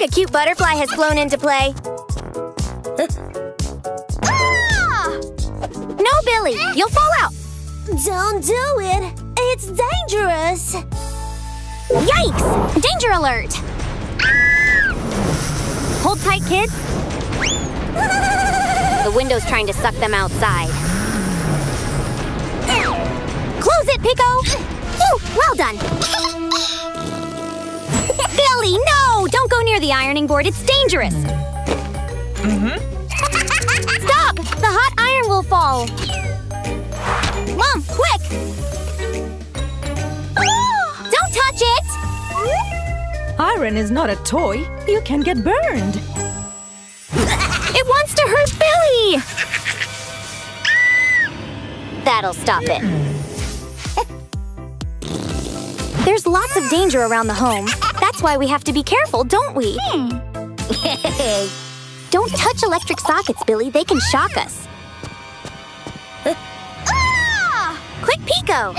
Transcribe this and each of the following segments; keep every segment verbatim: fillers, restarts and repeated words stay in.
Look, a cute butterfly has flown into play. Ah! No, Billy, you'll fall out. Don't do it. It's dangerous. Yikes! Danger alert! Ah! Hold tight, kids. The window's trying to suck them outside. Close it, Pico! Ooh, well done. Billy, no! Don't go near the ironing board. It's dangerous. Mm-hmm. Stop! The hot iron will fall. Mom, quick! Don't touch it! Iron is not a toy. You can get burned. It wants to hurt Billy! That'll stop it. There's lots of danger around the home. That's why we have to be careful, don't we? Hmm. Don't touch electric sockets, Billy. They can shock us. Ah! Quick, Pico!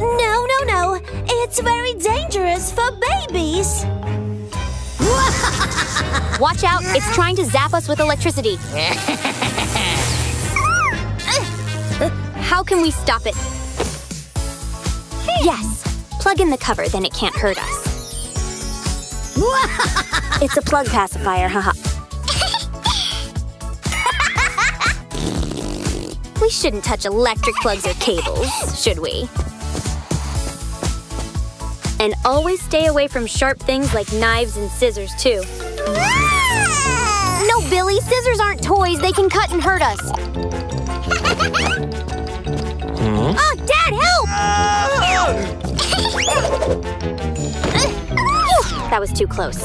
No, no, no. It's very dangerous for babies. Watch out. It's trying to zap us with electricity. How can we stop it? Yes! Plug in the cover, then it can't hurt us. It's a plug pacifier, haha. We shouldn't touch electric plugs or cables, should we? And always stay away from sharp things like knives and scissors, too. No, Billy! Scissors aren't toys! They can cut and hurt us! Mm-hmm. Oh, Dad, help! That was too close.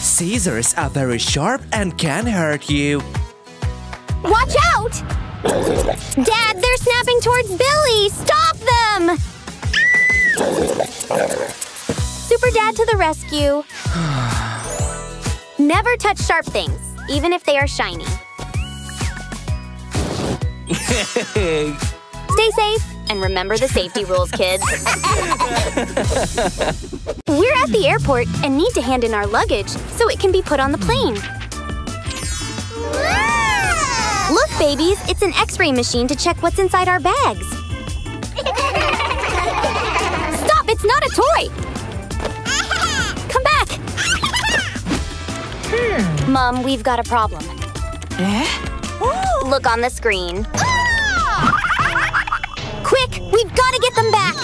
Scissors are very sharp and can hurt you. Watch out! Dad, they're snapping towards Billy! Stop them! Super Dad to the rescue. Never touch sharp things, even if they are shiny. Stay safe and remember the safety rules, kids. We're at the airport and need to hand in our luggage so it can be put on the plane. Look, babies, it's an X-ray machine to check what's inside our bags. Stop, it's not a toy! Come back! Hmm. Mom, we've got a problem. Eh? Look on the screen. Quick! We've got to get them back!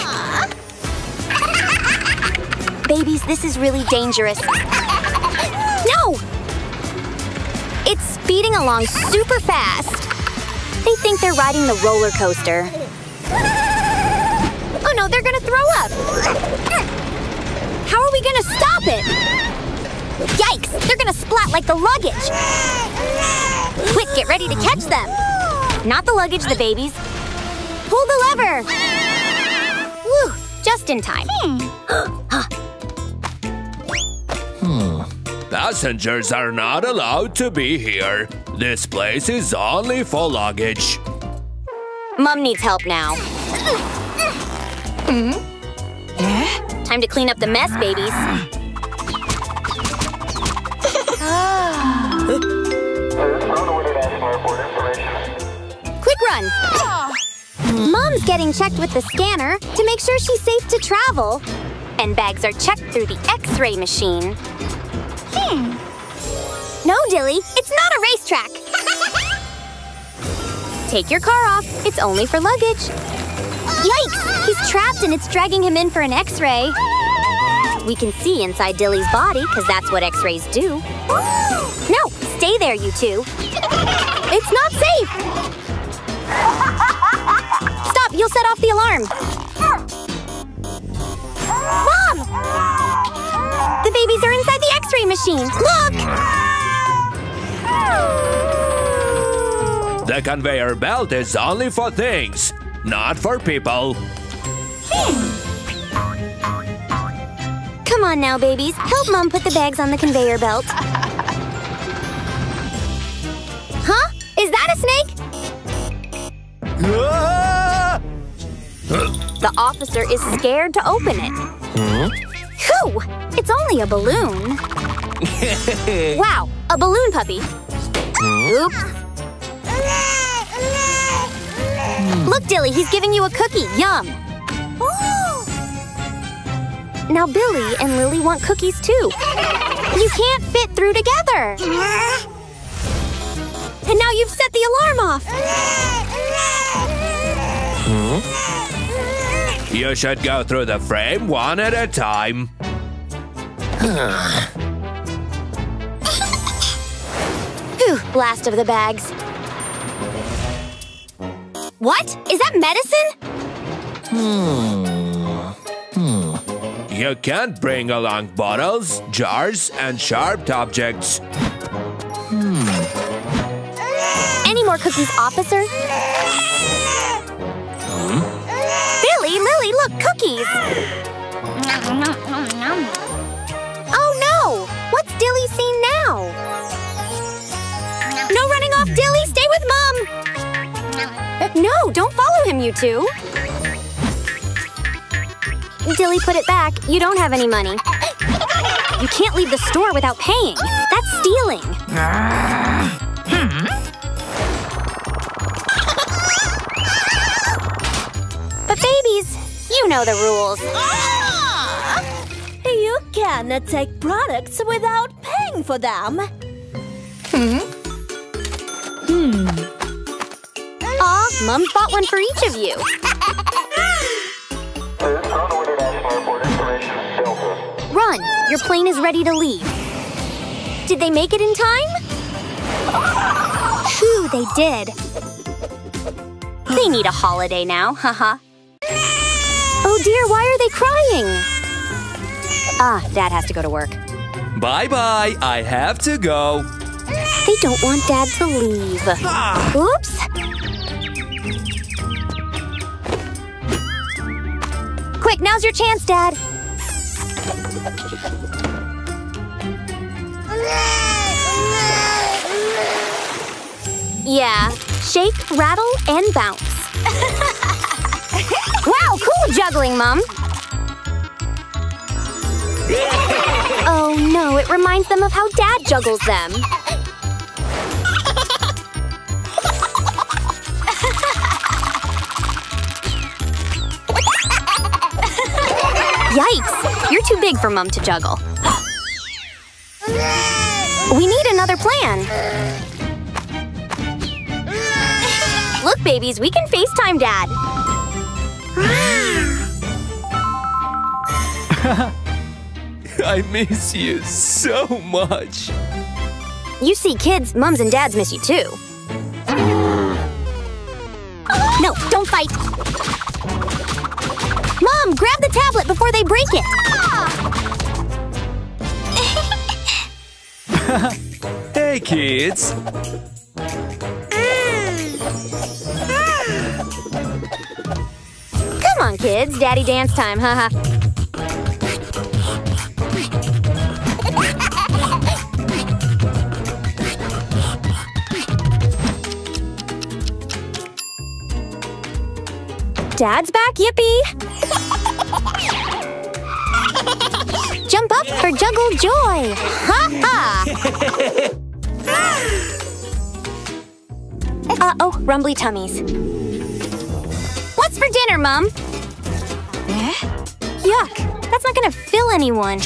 Babies, this is really dangerous. No! It's speeding along super fast. They think they're riding the roller coaster. Oh no, they're gonna throw up! How are we gonna stop it? Yikes! They're gonna splat like the luggage! Quick, get ready to catch them! Not the luggage, the babies. Pull the lever! Woo! Just in time. Hmm. Passengers are not allowed to be here. This place is only for luggage. Mom needs help now. Mm? Yeah? Time to clean up the mess, babies. Quick run! Oh. Mom's getting checked with the scanner to make sure she's safe to travel. And bags are checked through the X-ray machine. Hmm. No, Dilly, it's not a racetrack. Take your car off. It's only for luggage. Yikes! He's trapped and it's dragging him in for an X-ray. We can see inside Dilly's body because that's what X-rays do. No, stay there, you two. It's not safe! Stop, you'll set off the alarm! Mom! The babies are inside the X-ray machine! Look! The conveyor belt is only for things, not for people. Come on now, babies. Help Mom put the bags on the conveyor belt. Huh? Is that a snake? Ah! The officer is scared to open it. Hmm? Whoa! It's only a balloon. Wow, a balloon puppy. Oops. Look, Dilly, he's giving you a cookie. Yum. Now Billy and Lily want cookies too. You can't fit through together. And now you've set the alarm off. Hmm? You should go through the frame one at a time. Whew, last of the bags. What? Is that medicine? Hmm. Hmm. You can't bring along bottles, jars, and sharp objects. Hmm. Any more cookies, officer? Hmm? Billy, Lily, look, cookies! Oh no! What's Dilly seen now? No running off, Dilly! Stay with Mom! No, don't follow him, you two! Dilly, put it back. You don't have any money. You can't leave the store without paying. That's stealing. Uh, hmm? But babies, you know the rules. You cannot take products without paying for them. Hmm? Hmm. Aw, Mum bought one for each of you. Run! Your plane is ready to leave. Did they make it in time? Phew, they did. They need a holiday now, haha. Oh dear, why are they crying? Ah, Dad has to go to work. Bye-bye, I have to go. They don't want Dad to leave. Ah. Oops! Quick, now's your chance, Dad. Yeah, shake, rattle, and bounce. Wow, cool juggling, Mom. Oh no, it reminds them of how Dad juggles them. Yikes! You're too big for Mum to juggle. We need another plan. Look, babies, we can FaceTime Dad. I miss you so much. You see, kids, Mums and Dads miss you too. No, don't fight. Mom, grab the tablet before they break it! Hey, kids! Come on, kids. Daddy dance time, haha. Dad's back, yippee! Jump up for Juggle Joy! Ha ha! Uh-oh, rumbly tummies. What's for dinner, Mum? Yuck, that's not gonna fill anyone.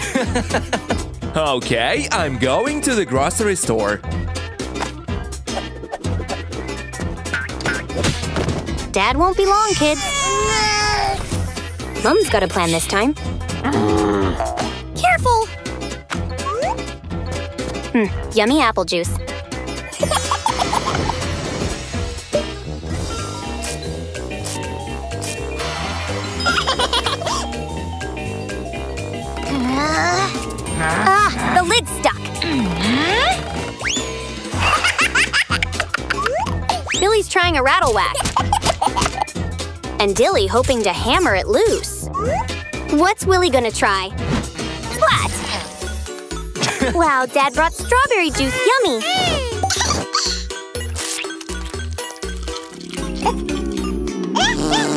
Okay, I'm going to the grocery store. Dad won't be long, kids. Mum's got a plan this time. Careful! Hmm, yummy apple juice. Ah, the lid's stuck. Billy's trying a rattle whack. And Dilly hoping to hammer it loose. What's Willy gonna try? What? Wow, Dad brought strawberry juice. Yummy!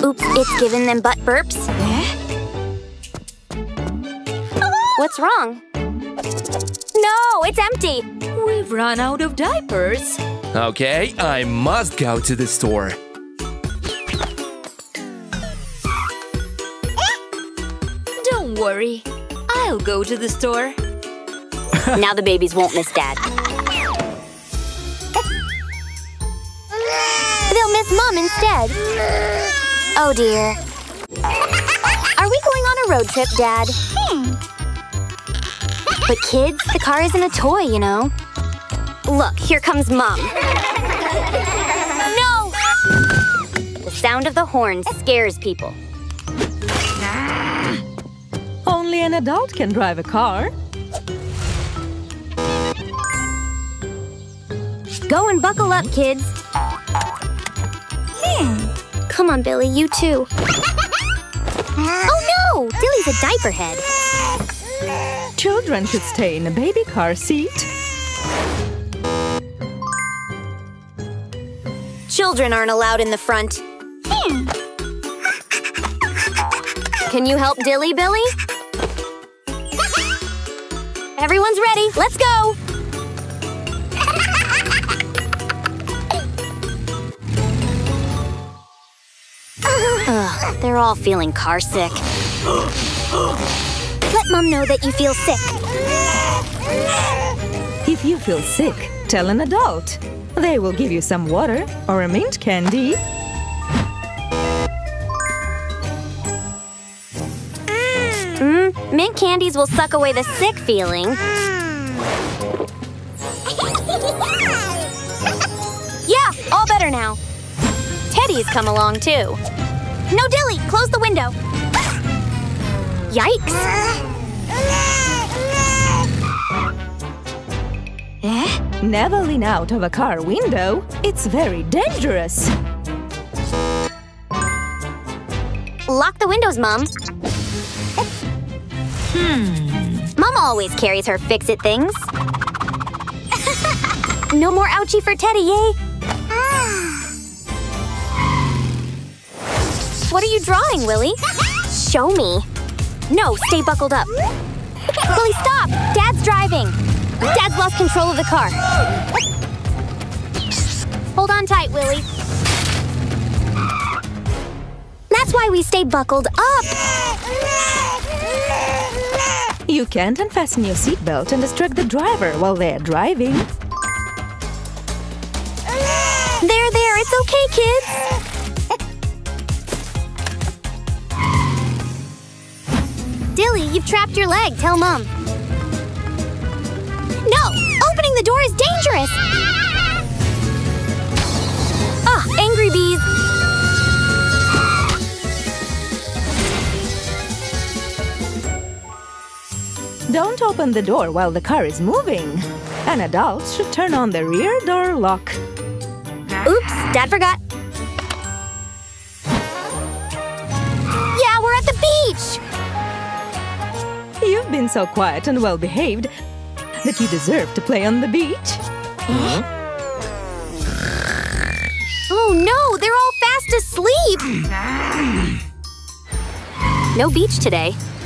Oops, it's giving them butt burps. What's wrong? No, it's empty! We've run out of diapers! Okay, I must go to the store. Don't worry, I'll go to the store. Now the babies won't miss Dad. They'll miss Mom instead. Oh dear. Are we going on a road trip, Dad? But kids, the car isn't a toy, you know. Look, here comes Mom. No! The sound of the horn scares people. Only an adult can drive a car. Go and buckle up, kids. Hmm. Come on, Billy, you too. Oh no! Billy's a diaper head. Children should stay in a baby car seat. Children aren't allowed in the front. Can you help Dilly, Billy? Everyone's ready. Let's go! Ugh, they're all feeling car sick. Let Mom know that you feel sick. If you feel sick, tell an adult. They will give you some water or a mint candy. Mm. Mm, mint candies will suck away the sick feeling. Mm. Yeah, all better now. Teddy's come along too. No, Dilly, close the window. Yikes. Eh? Never lean out of a car window. It's very dangerous. Lock the windows, Mom. Hmm. Mom always carries her fix-it things. No more ouchie for Teddy, yay! What are you drawing, Willy? Show me. No, stay buckled up. Willy, stop! Dad's driving! Dad's lost control of the car. Hold on tight, Willy. That's why we stay buckled up. You can't unfasten your seatbelt and distract the driver while they're driving. There, there, it's okay, kids. Dilly, you've trapped your leg. Tell Mom. No! Opening the door is dangerous! Ah, angry bees! Don't open the door while the car is moving. An adult should turn on the rear door lock. Oops, Dad forgot. Yeah, we're at the beach! You've been so quiet and well-behaved that you deserve to play on the beach. Huh? Oh no, they're all fast asleep! No beach today.